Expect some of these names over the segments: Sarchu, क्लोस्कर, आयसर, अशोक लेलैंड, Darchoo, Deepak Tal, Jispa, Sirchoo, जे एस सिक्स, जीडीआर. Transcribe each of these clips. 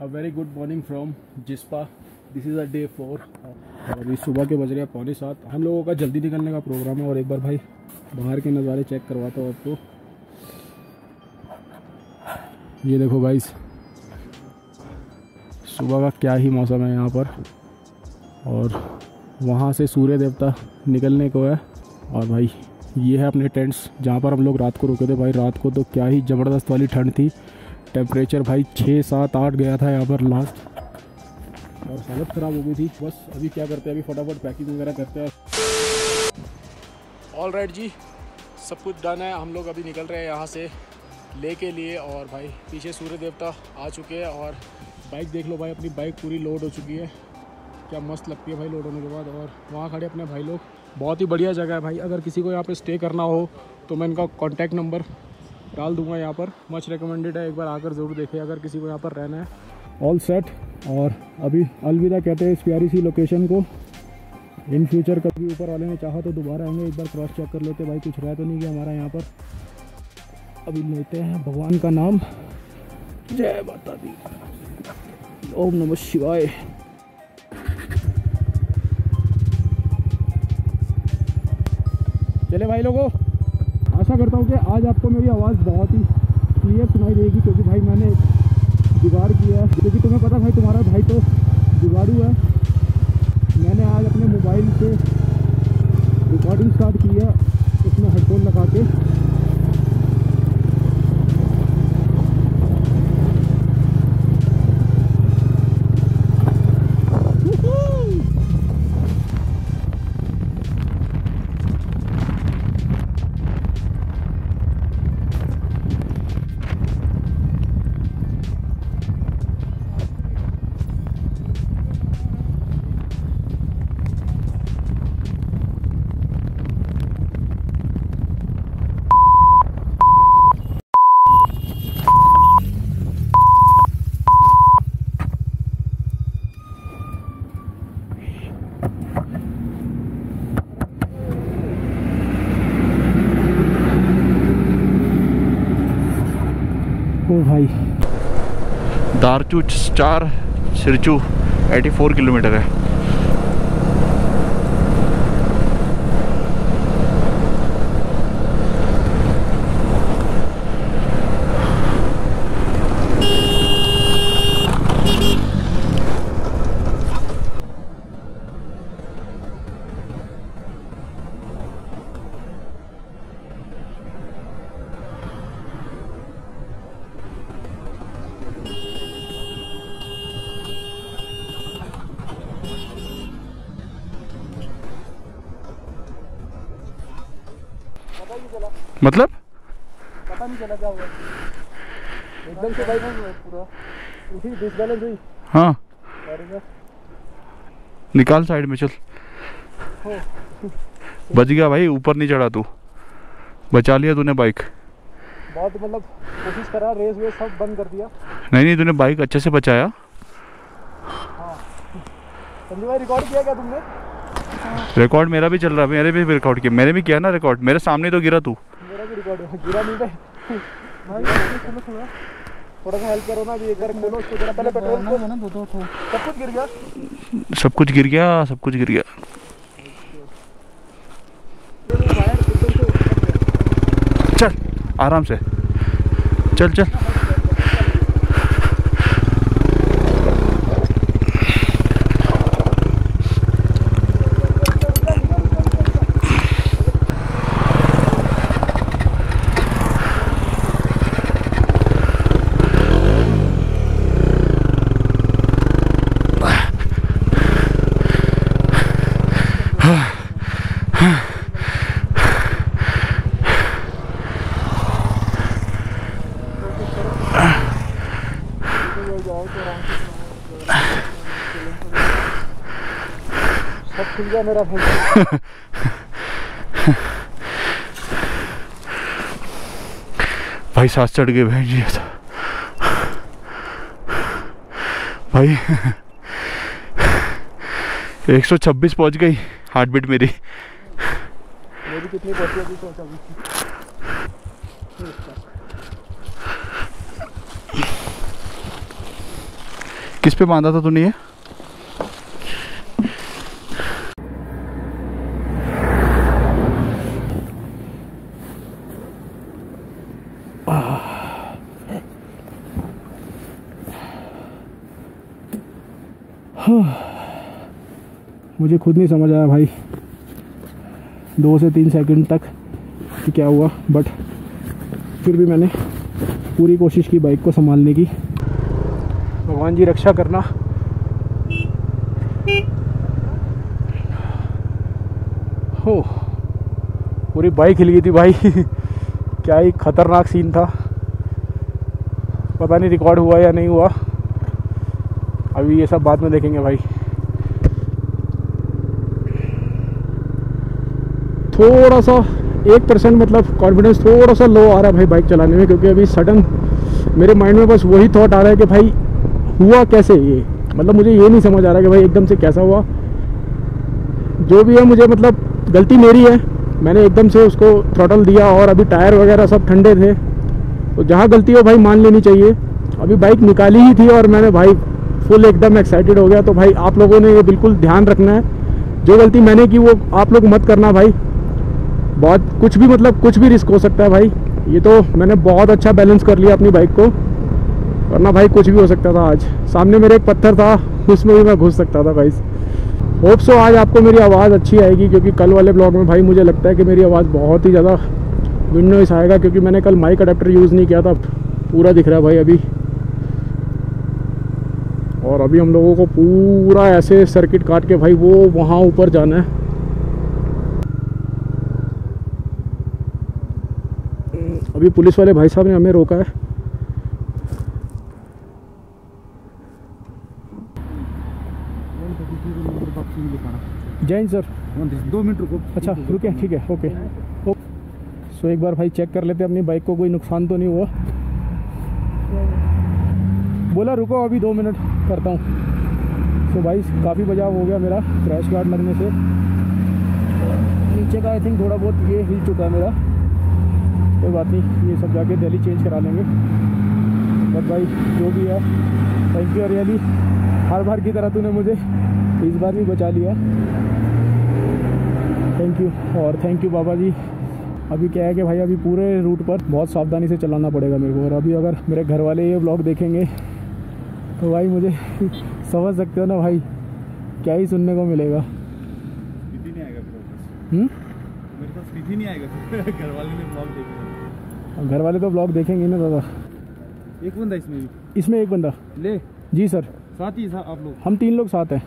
A very good morning from Jispa. This is a day 4 और अभी सुबह के बज रहे हैं 6:45। हम लोगों का जल्दी निकलने का प्रोग्राम है और एक बार भाई बाहर के नज़ारे चेक करवाता हूँ आपको। ये देखो गाइस, सुबह का क्या ही मौसम है यहाँ पर। और वहाँ से सूर्य देवता निकलने को है। और भाई ये है अपने टेंट्स जहाँ पर हम लोग रात को रुके थे। भाई रात को तो क्या ही ज़बरदस्त वाली ठंड थी। टेम्परेचर भाई 6, 7, 8 गया था यहाँ पर लास्ट, और हालत ख़राब हो गई थी। बस अभी क्या करते हैं, अभी फटाफट पैकिंग वगैरह करते हैं। ऑल राइट जी, सब कुछ डन है। हम लोग अभी निकल रहे हैं यहाँ से ले के लिए। और भाई पीछे सूर्य देवता आ चुके हैं। और बाइक देख लो भाई, अपनी बाइक पूरी लोड हो चुकी है। क्या मस्त लगती है भाई लोड होने के बाद। और वहाँ खड़े अपने भाई लोग। बहुत ही बढ़िया जगह है भाई। अगर किसी को यहाँ पे स्टे करना हो तो मैं इनका कॉन्टैक्ट नंबर डाल दूंगा यहाँ पर। मच रिकमेंडेड है, एक बार आकर ज़रूर देखें अगर किसी को यहाँ पर रहना है। All set. और अभी अलविदा कहते हैं इस प्यारी सी लोकेशन को। इन फ्यूचर कभी ऊपर वाले ने चाहा तो दोबारा आएंगे, एक बार क्रॉस चेक कर लेते भाई कुछ रह तो नहीं गया हमारा यहाँ पर। अभी लेते हैं भगवान का नाम। जय माता दी, ओम नमः शिवाय। चले भाई लोगों, आशा करता हूँ कि आज आपको मेरी आवाज़ बहुत ही क्लियर सुनाई देगी, क्योंकि भाई मैंने जुगाड़ किया है। क्योंकि तुम्हें पता भाई, तुम्हारा भाई तो जुगाड़ू है। मैंने आज अपने मोबाइल से रिकॉर्डिंग स्टार्ट की है, उसमें हेडफोन लगा के। भाई दारचू 4 सिरचू 84 किलोमीटर है। मतलब पता नहीं चला क्या हुआ एकदम से भाई, पूरा उसी डिसबैलेंस हुई। हाँ निकाल साइड में, चल बच गया भाई, ऊपर नहीं चढ़ा तू, बचा लिया तूने बाइक। बहुत मतलब कोशिश करा, रेस वेस सब बंद कर दिया। नहीं तूने बाइक अच्छे से बचाया। हाँ संजय भाई, रिकॉर्ड किया क्या तुमने? रिकॉर्ड मेरा भी चल रहा है, मेरे भी रिकॉर्ड किया, मैंने भी किया ना रिकॉर्ड। मेरे सामने तो गिरा तू, मेरा भी रिकॉर्ड गिरा नहीं भाई। थोड़ा सा हेल्प करो ना, ये कर खोलो उसको जरा, पहले पेट्रोल को है ना, दो सब कुछ गिर गया, सब कुछ गिर गया, सब कुछ गिर गया। चल आराम से चल चल। मेरा भाई सांस चढ़ गई बहन जी ऐसा भाई। 126 पहुंच गई हार्ट बीट मेरी। कितनी पहुंची? किस पे बांधा था तूने ये? मुझे खुद नहीं समझ आया भाई 2 से 3 सेकंड तक कि क्या हुआ, बट फिर भी मैंने पूरी कोशिश की बाइक को संभालने की। भगवान जी रक्षा करना। हो पूरी बाइक हिल गई थी भाई क्या ही खतरनाक सीन था। पता नहीं रिकॉर्ड हुआ या नहीं हुआ, अभी ये सब बाद में देखेंगे भाई। थोड़ा सा 1% मतलब कॉन्फिडेंस थोड़ा सा लो आ रहा है भाई बाइक चलाने में, क्योंकि अभी सडन मेरे माइंड में बस वही थॉट आ रहा है कि भाई हुआ कैसे ये, मतलब मुझे ये नहीं समझ आ रहा कि भाई एकदम से कैसा हुआ। जो भी है मुझे मतलब गलती मेरी है, मैंने एकदम से उसको थ्रॉटल दिया और अभी टायर वगैरह सब ठंडे थे, तो जहाँ गलती हो भाई मान लेनी चाहिए। अभी बाइक निकाली ही थी और मैंने भाई फुल एकदम एक्साइटेड हो गया। तो भाई आप लोगों ने ये बिल्कुल ध्यान रखना है, जो गलती मैंने की वो आप लोग मत करना भाई। बहुत कुछ भी मतलब कुछ भी रिस्क हो सकता है भाई। ये तो मैंने बहुत अच्छा बैलेंस कर लिया अपनी बाइक को, वरना भाई कुछ भी हो सकता था। आज सामने मेरे एक पत्थर था, उसमें भी मैं घुस सकता था भाई। होप सो आज आपको मेरी आवाज़ अच्छी आएगी, क्योंकि कल वाले ब्लॉग में भाई मुझे लगता है कि मेरी आवाज़ बहुत ही ज़्यादा विंड नॉइस आएगा, क्योंकि मैंने कल माइक अडेप्टर यूज़ नहीं किया था। पूरा दिख रहा है भाई अभी, और अभी हम लोगों को पूरा ऐसे सर्किट काट के भाई वो वहाँ ऊपर जाना है। अभी पुलिस वाले भाई साहब ने हमें रोका है। जैन सर 2 मिनट रुको। अच्छा रुके, ठीक है, ओके। सो एक बार भाई चेक कर लेते हैं अपनी बाइक को, कोई नुकसान तो नहीं हुआ। बोला रुको अभी 2 मिनट करता हूँ। सो भाई काफ़ी बचाव हो गया मेरा क्रैश गार्ड लगने से। नीचे का आई थिंक थोड़ा बहुत ये हिल चुका है मेरा, कोई बात नहीं, ये सब जाके दिल्ली चेंज करा लेंगे। बट भाई जो भी है थैंक यू रियली, हर बार की तरह तूने मुझे इस बार भी बचा लिया, थैंक यू। और थैंक यू बाबा जी। अभी क्या है कि भाई अभी पूरे रूट पर बहुत सावधानी से चलाना पड़ेगा मेरे को। और अभी अगर मेरे घर वाले ये व्लॉग देखेंगे तो भाई मुझे समझ सकते हो ना भाई, क्या ही सुनने को मिलेगा। नहीं आएगा घर वाले ने ब्लॉग देखेंगे, घर वाले तो ब्लॉग देखेंगे ना दादा। एक बंदा इसमें भी, इसमें एक बंदा ले जी सर, साथ ही साथ आप लोग, हम 3 लोग साथ हैं।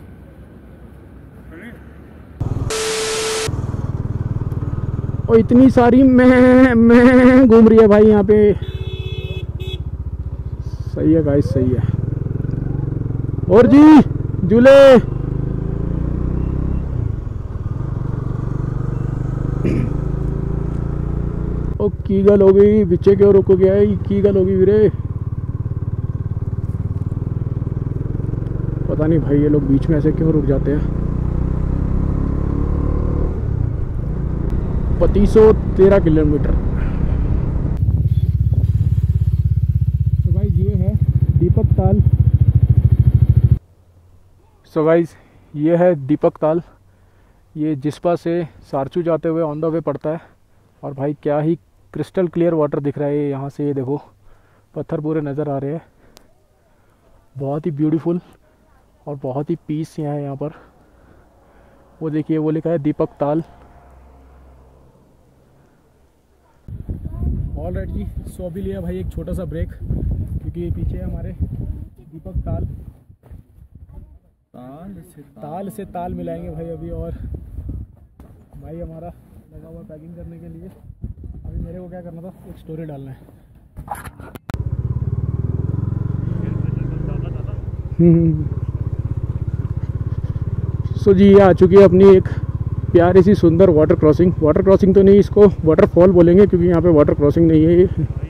और इतनी सारी मैं घूम रही है भाई यहाँ पे। सही है गाइस, सही है। और जी झूले की गल हो गई, बिचे क्यों रोको गया की गल होगी वीरे। पता नहीं भाई ये लोग बीच में ऐसे क्यों रुक जाते हैं। 3513 किलोमीटर। तो गाइस ये है दीपक ताल। सो गाइस ये है दीपक ताल, ये जिस्पा से सारचू जाते हुए ऑन द वे पड़ता है। और भाई क्या ही क्रिस्टल क्लियर वाटर दिख रहा है यहाँ से। ये देखो पत्थर पूरे नज़र आ रहे हैं, बहुत ही ब्यूटीफुल और बहुत ही पीस यहाँ है। यहाँ पर वो देखिए वो लिखा है दीपक ताल। ऑल राइट जी, सो भी लिया भाई एक छोटा सा ब्रेक, क्योंकि ये पीछे है हमारे दीपक ताल। ताल से ताल मिलाएंगे भाई अभी। और भाई हमारा लगा हुआ पैकिंग करने के लिए, अभी मेरे को क्या करना था, एक स्टोरी डालना है। सो जी ये आ चुकी है अपनी एक प्यारी सी सुंदर वाटर क्रॉसिंग। वाटर क्रॉसिंग तो नहीं, इसको वाटरफॉल बोलेंगे, क्योंकि यहाँ पे वाटर क्रॉसिंग नहीं है ये।